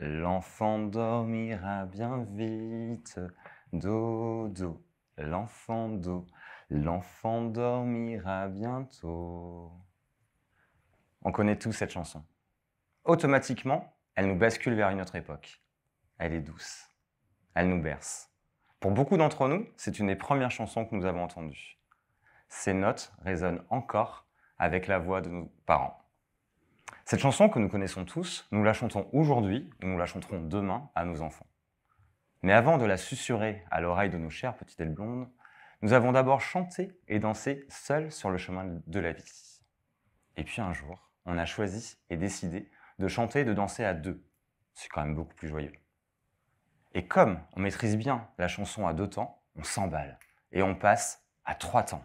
l'enfant dormira bien vite, dodo, l'enfant do, l'enfant dormira bientôt. On connaît tous cette chanson. Automatiquement, elle nous bascule vers une autre époque. Elle est douce, elle nous berce. Pour beaucoup d'entre nous, c'est une des premières chansons que nous avons entendues. Ces notes résonnent encore avec la voix de nos parents. Cette chanson que nous connaissons tous, nous la chantons aujourd'hui ou nous la chanterons demain à nos enfants. Mais avant de la susurrer à l'oreille de nos chères petites ailes blondes, nous avons d'abord chanté et dansé seuls sur le chemin de la vie. Et puis un jour, on a choisi et décidé de chanter et de danser à deux. C'est quand même beaucoup plus joyeux. Et comme on maîtrise bien la chanson à deux temps, on s'emballe et on passe à trois temps.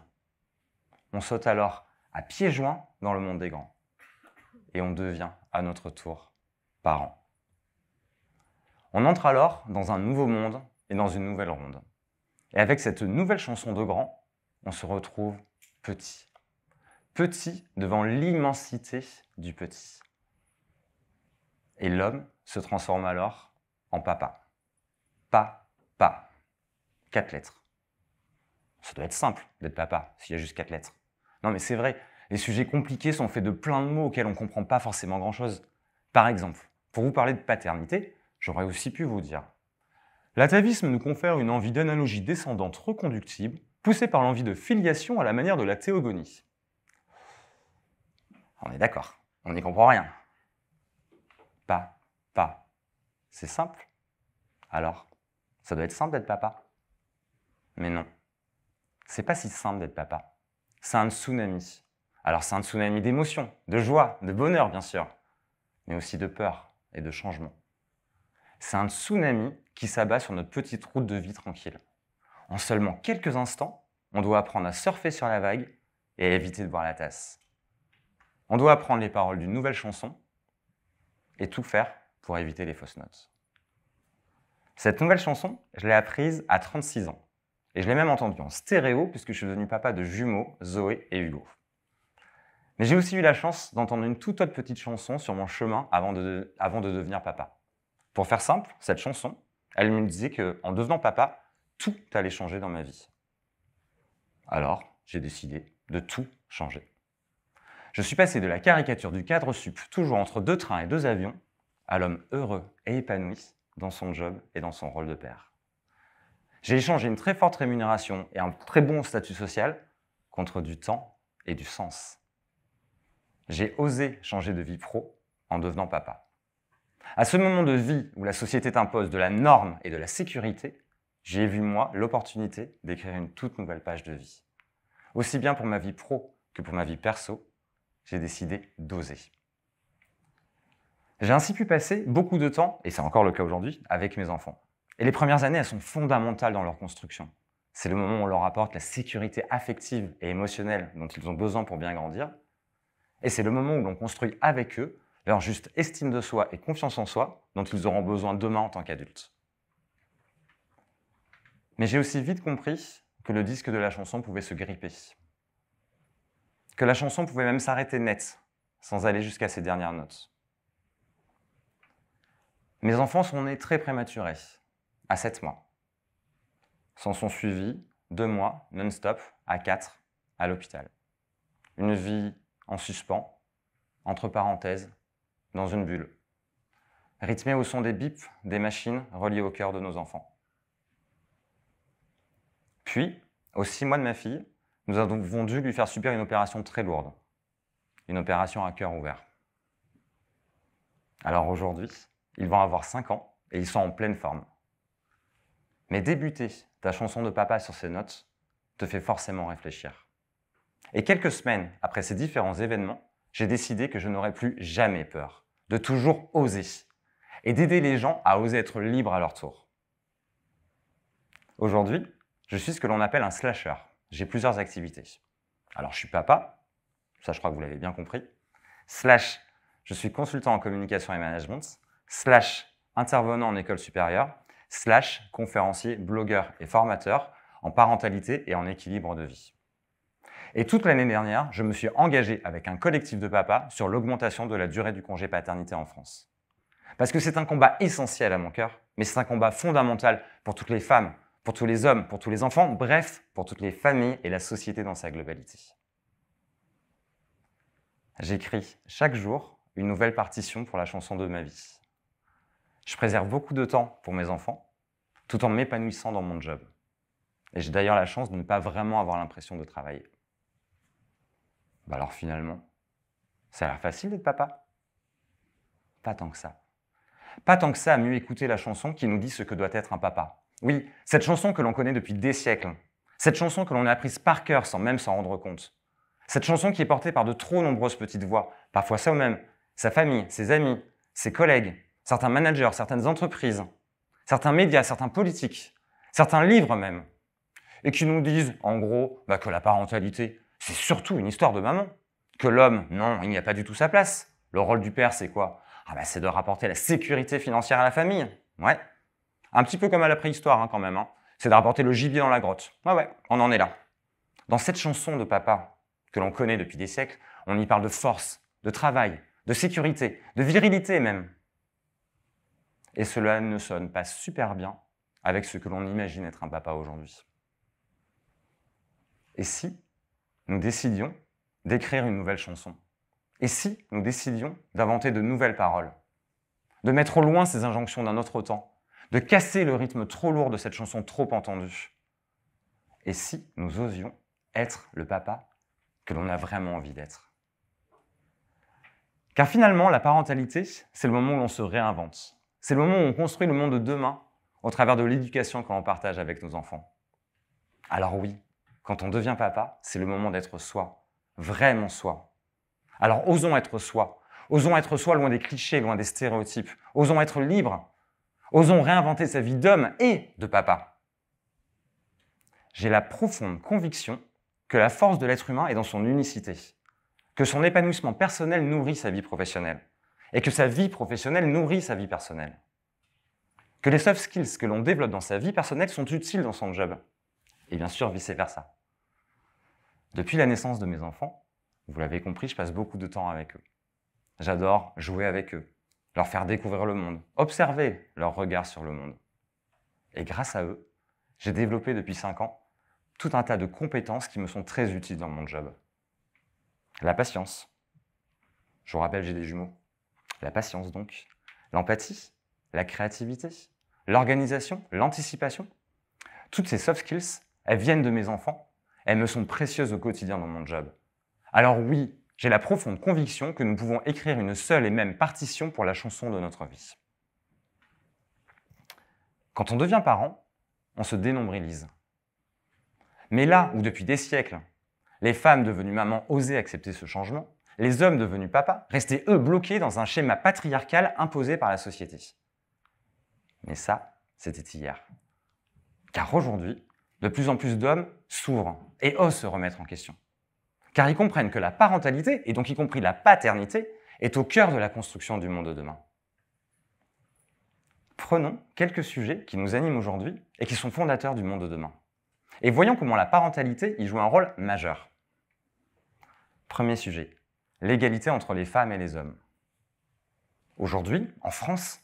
On saute alors à pieds joints dans le monde des grands. Et on devient à notre tour parents. On entre alors dans un nouveau monde et dans une nouvelle ronde. Et avec cette nouvelle chanson de grands, on se retrouve petit. Petit devant l'immensité du petit. Et l'homme se transforme alors en papa. Pa-pa. 4 lettres. Ça doit être simple d'être papa s'il y a juste 4 lettres. Non mais c'est vrai. Les sujets compliqués sont faits de plein de mots auxquels on ne comprend pas forcément grand-chose. Par exemple, pour vous parler de paternité, j'aurais aussi pu vous dire « L'atavisme nous confère une envie d'analogie descendante reconductible, poussée par l'envie de filiation à la manière de la théogonie. » On est d'accord, on n'y comprend rien. Pa, pa, c'est simple. Alors, ça doit être simple d'être papa. Mais non, c'est pas si simple d'être papa. C'est un tsunami. Alors c'est un tsunami d'émotions, de joie, de bonheur bien sûr, mais aussi de peur et de changement. C'est un tsunami qui s'abat sur notre petite route de vie tranquille. En seulement quelques instants, on doit apprendre à surfer sur la vague et à éviter de boire la tasse. On doit apprendre les paroles d'une nouvelle chanson et tout faire pour éviter les fausses notes. Cette nouvelle chanson, je l'ai apprise à 36 ans. Et je l'ai même entendue en stéréo puisque je suis devenu papa de jumeaux, Zoé et Hugo. Mais j'ai aussi eu la chance d'entendre une toute autre petite chanson sur mon chemin avant de devenir papa. Pour faire simple, cette chanson, elle me disait qu'en devenant papa, tout allait changer dans ma vie. Alors, j'ai décidé de tout changer. Je suis passé de la caricature du cadre sup, toujours entre 2 trains et 2 avions, à l'homme heureux et épanoui dans son job et dans son rôle de père. J'ai échangé une très forte rémunération et un très bon statut social contre du temps et du sens. J'ai osé changer de vie pro en devenant papa. À ce moment de vie où la société t'impose de la norme et de la sécurité, j'ai vu, moi, l'opportunité d'écrire une toute nouvelle page de vie. Aussi bien pour ma vie pro que pour ma vie perso, j'ai décidé d'oser. J'ai ainsi pu passer beaucoup de temps, et c'est encore le cas aujourd'hui, avec mes enfants. Et les premières années, elles sont fondamentales dans leur construction. C'est le moment où on leur apporte la sécurité affective et émotionnelle dont ils ont besoin pour bien grandir. Et c'est le moment où l'on construit avec eux leur juste estime de soi et confiance en soi dont ils auront besoin demain en tant qu'adultes. Mais j'ai aussi vite compris que le disque de la chanson pouvait se gripper. Que la chanson pouvait même s'arrêter net, sans aller jusqu'à ses dernières notes. Mes enfants sont nés très prématurés, à 7 mois. S'en sont suivis 2 mois non-stop, à 4, à l'hôpital. Une vie en suspens, entre parenthèses, dans une bulle, rythmée au son des bips des machines reliées au cœur de nos enfants. Puis, aux 6 mois de ma fille, nous avons dû lui faire subir une opération très lourde, une opération à cœur ouvert. Alors aujourd'hui, ils vont avoir 5 ans et ils sont en pleine forme. Mais débuter ta chanson de papa sur ces notes te fait forcément réfléchir. Et quelques semaines après ces différents événements, j'ai décidé que je n'aurais plus jamais peur, de toujours oser, et d'aider les gens à oser être libres à leur tour. Aujourd'hui, je suis ce que l'on appelle un slasher. J'ai plusieurs activités. Alors je suis papa, ça je crois que vous l'avez bien compris, slash je suis consultant en communication et management, slash intervenant en école supérieure, slash conférencier, blogueur et formateur en parentalité et en équilibre de vie. Et toute l'année dernière, je me suis engagé avec un collectif de papas sur l'augmentation de la durée du congé paternité en France. Parce que c'est un combat essentiel à mon cœur, mais c'est un combat fondamental pour toutes les femmes, pour tous les hommes, pour tous les enfants, bref, pour toutes les familles et la société dans sa globalité. J'écris chaque jour une nouvelle partition pour la chanson de ma vie. Je préserve beaucoup de temps pour mes enfants, tout en m'épanouissant dans mon job. Et j'ai d'ailleurs la chance de ne pas vraiment avoir l'impression de travailler. Bah alors finalement, ça a l'air facile d'être papa. Pas tant que ça. Pas tant que ça à mieux écouter la chanson qui nous dit ce que doit être un papa. Oui, cette chanson que l'on connaît depuis des siècles. Cette chanson que l'on a apprise par cœur sans même s'en rendre compte. Cette chanson qui est portée par de trop nombreuses petites voix, parfois soi-même, sa famille, ses amis, ses collègues, certains managers, certaines entreprises, certains médias, certains politiques, certains livres même. Et qui nous disent, en gros, bah, que la parentalité, c'est surtout une histoire de maman. Que l'homme, non, il n'y a pas du tout sa place. Le rôle du père, c'est quoi? Ah bah, c'est de rapporter la sécurité financière à la famille. Ouais. Un petit peu comme à la préhistoire, hein, quand même. Hein. C'est de rapporter le gibier dans la grotte. Ouais, ouais, on en est là. Dans cette chanson de papa, que l'on connaît depuis des siècles, on y parle de force, de travail, de sécurité, de virilité même. Et cela ne sonne pas super bien avec ce que l'on imagine être un papa aujourd'hui. Et si nous décidions d'écrire une nouvelle chanson? Et si nous décidions d'inventer de nouvelles paroles? De mettre au loin ces injonctions d'un autre temps? De casser le rythme trop lourd de cette chanson trop entendue? Et si nous osions être le papa que l'on a vraiment envie d'être? Car finalement, la parentalité, c'est le moment où l'on se réinvente. C'est le moment où on construit le monde de demain au travers de l'éducation que l'on partage avec nos enfants. Alors oui, quand on devient papa, c'est le moment d'être soi, vraiment soi. Alors osons être soi loin des clichés, loin des stéréotypes, osons être libre, osons réinventer sa vie d'homme et de papa. J'ai la profonde conviction que la force de l'être humain est dans son unicité, que son épanouissement personnel nourrit sa vie professionnelle, et que sa vie professionnelle nourrit sa vie personnelle. Que les soft skills que l'on développe dans sa vie personnelle sont utiles dans son job, et bien sûr vice-versa. Depuis la naissance de mes enfants, vous l'avez compris, je passe beaucoup de temps avec eux. J'adore jouer avec eux, leur faire découvrir le monde, observer leur regard sur le monde. Et grâce à eux, j'ai développé depuis 5 ans tout un tas de compétences qui me sont très utiles dans mon job. La patience. Je vous rappelle, j'ai des jumeaux. La patience donc, l'empathie, la créativité, l'organisation, l'anticipation. Toutes ces soft skills, elles viennent de mes enfants, elles me sont précieuses au quotidien dans mon job. Alors oui, j'ai la profonde conviction que nous pouvons écrire une seule et même partition pour la chanson de notre vie. Quand on devient parent, on se dénombrilise. Mais là où depuis des siècles, les femmes devenues mamans osaient accepter ce changement, les hommes devenus papas restaient eux bloqués dans un schéma patriarcal imposé par la société. Mais ça, c'était hier. Car aujourd'hui, de plus en plus d'hommes s'ouvrent et osent se remettre en question. Car ils comprennent que la parentalité, et donc y compris la paternité, est au cœur de la construction du monde de demain. Prenons quelques sujets qui nous animent aujourd'hui et qui sont fondateurs du monde de demain. Et voyons comment la parentalité y joue un rôle majeur. Premier sujet, l'égalité entre les femmes et les hommes. Aujourd'hui, en France,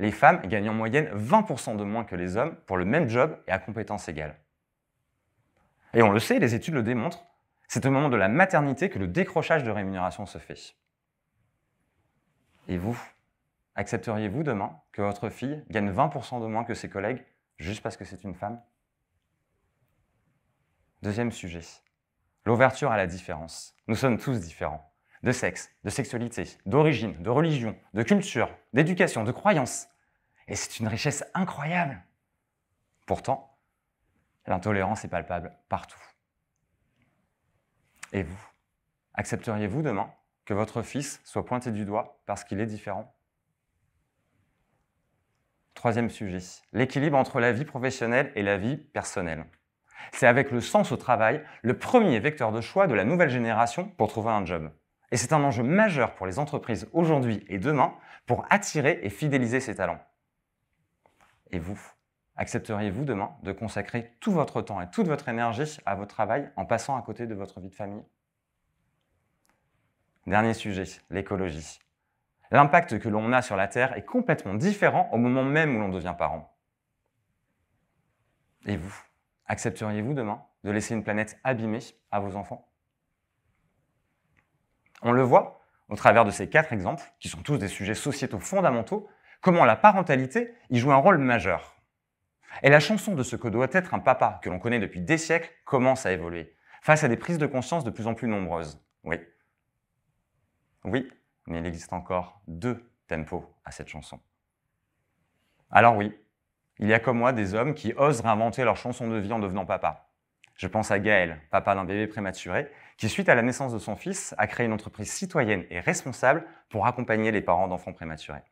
les femmes gagnent en moyenne 20% de moins que les hommes pour le même job et à compétences égales. Et on le sait, les études le démontrent, c'est au moment de la maternité que le décrochage de rémunération se fait. Et vous, accepteriez-vous demain que votre fille gagne 20% de moins que ses collègues juste parce que c'est une femme? Deuxième sujet, l'ouverture à la différence. Nous sommes tous différents. De sexe, de sexualité, d'origine, de religion, de culture, d'éducation, de croyance. Et c'est une richesse incroyable. Pourtant, l'intolérance est palpable partout. Et vous, accepteriez-vous demain que votre fils soit pointé du doigt parce qu'il est différent? Troisième sujet, l'équilibre entre la vie professionnelle et la vie personnelle. C'est avec le sens au travail le premier vecteur de choix de la nouvelle génération pour trouver un job. Et c'est un enjeu majeur pour les entreprises aujourd'hui et demain pour attirer et fidéliser ces talents. Et vous, accepteriez-vous demain de consacrer tout votre temps et toute votre énergie à votre travail en passant à côté de votre vie de famille? Dernier sujet, l'écologie. l'impact que l'on a sur la Terre est complètement différent au moment même où l'on devient parent. Et vous, accepteriez-vous demain de laisser une planète abîmée à vos enfants? On le voit au travers de ces 4 exemples, qui sont tous des sujets sociétaux fondamentaux, comment la parentalité y joue un rôle majeur. Et la chanson de ce que doit être un papa, que l'on connaît depuis des siècles, commence à évoluer, face à des prises de conscience de plus en plus nombreuses. Oui, mais il existe encore 2 tempos à cette chanson. Alors oui, il y a comme moi des hommes qui osent réinventer leur chanson de vie en devenant papa. Je pense à Gaël, papa d'un bébé prématuré, qui, suite à la naissance de son fils, a créé une entreprise citoyenne et responsable pour accompagner les parents d'enfants prématurés.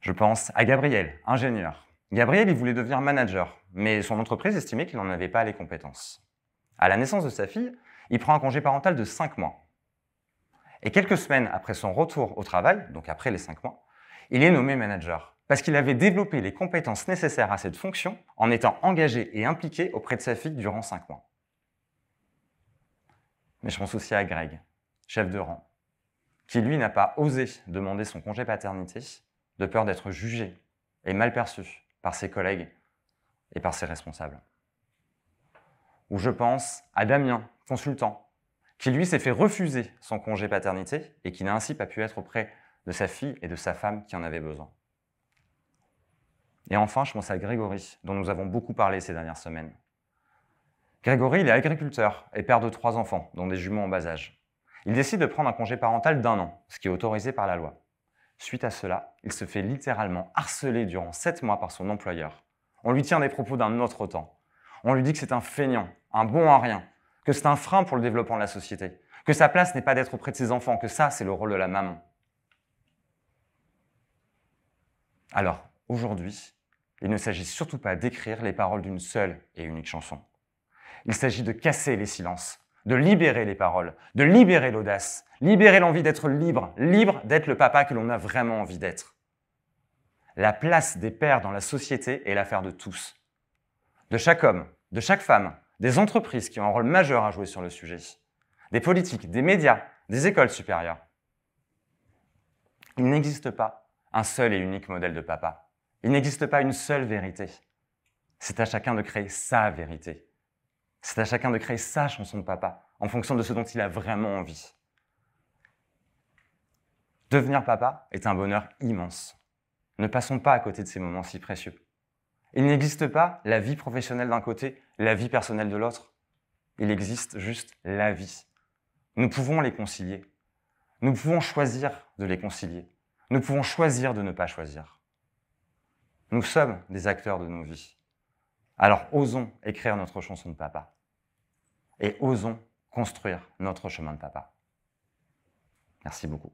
Je pense à Gabriel, ingénieur. Gabriel, il voulait devenir manager, mais son entreprise estimait qu'il n'en avait pas les compétences. À la naissance de sa fille, il prend un congé parental de 5 mois. Et quelques semaines après son retour au travail, donc après les 5 mois, il est nommé manager, parce qu'il avait développé les compétences nécessaires à cette fonction en étant engagé et impliqué auprès de sa fille durant 5 mois. Mais je pense aussi à Greg, chef de rang, qui lui n'a pas osé demander son congé paternité de peur d'être jugé et mal perçu par ses collègues et par ses responsables. Ou je pense à Damien, consultant, qui lui s'est fait refuser son congé paternité et qui n'a ainsi pas pu être auprès de sa fille et de sa femme qui en avait besoin. Et enfin, je pense à Grégory, dont nous avons beaucoup parlé ces dernières semaines. Grégory, il est agriculteur et père de 3 enfants, dont des jumeaux en bas âge. Il décide de prendre un congé parental d'1 an, ce qui est autorisé par la loi. Suite à cela, il se fait littéralement harceler durant 7 mois par son employeur. On lui tient des propos d'un autre temps. On lui dit que c'est un feignant, un bon à rien, que c'est un frein pour le développement de la société, que sa place n'est pas d'être auprès de ses enfants, que ça, c'est le rôle de la maman. Alors, aujourd'hui, il ne s'agit surtout pas d'écrire les paroles d'une seule et unique chanson. Il s'agit de casser les silences, de libérer les paroles, de libérer l'audace, libérer l'envie d'être libre, libre d'être le papa que l'on a vraiment envie d'être. La place des pères dans la société est l'affaire de tous. De chaque homme, de chaque femme, des entreprises qui ont un rôle majeur à jouer sur le sujet, des politiques, des médias, des écoles supérieures. Il n'existe pas un seul et unique modèle de papa. Il n'existe pas une seule vérité. C'est à chacun de créer sa vérité. C'est à chacun de créer sa chanson de papa, en fonction de ce dont il a vraiment envie. Devenir papa est un bonheur immense. Ne passons pas à côté de ces moments si précieux. Il n'existe pas la vie professionnelle d'un côté, la vie personnelle de l'autre. Il existe juste la vie. Nous pouvons les concilier. Nous pouvons choisir de les concilier. Nous pouvons choisir de ne pas choisir. Nous sommes des acteurs de nos vies. Alors osons écrire notre chanson de papa. Et osons construire notre chemin de papa. Merci beaucoup.